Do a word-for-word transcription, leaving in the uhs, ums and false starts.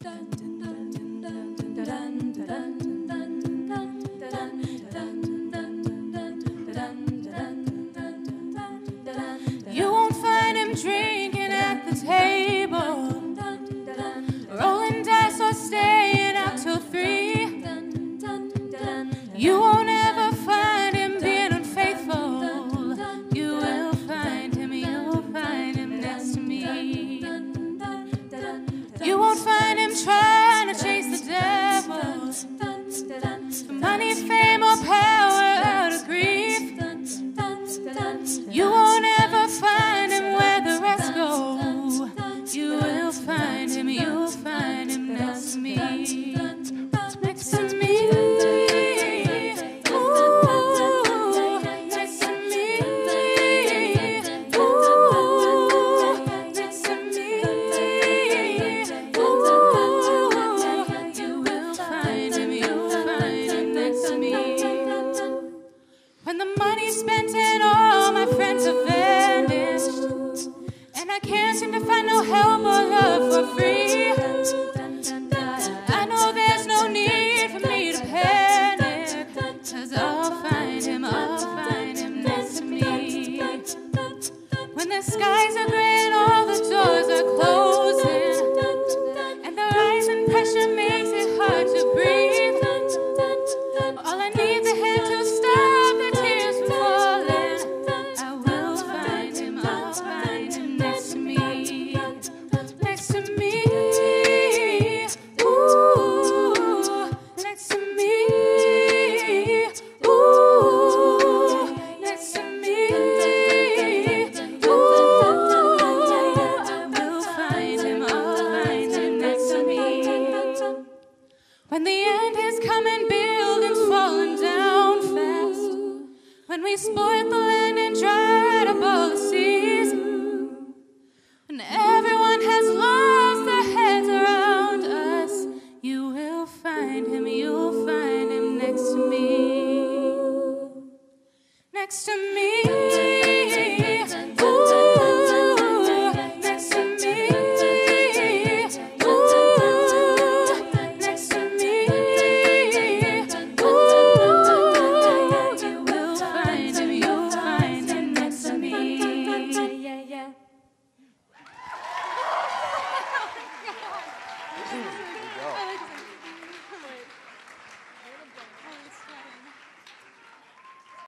You won't find him drinking at the table, rolling dice or staying out till three. You won't ever find him being unfaithful. You will find him, you will find him next to me. You won't find him trying to chase the devil for money, fame, or power out of grief. You won't ever find him where the rest go. You will find him, you will find him next to me. Next to me. Next to me.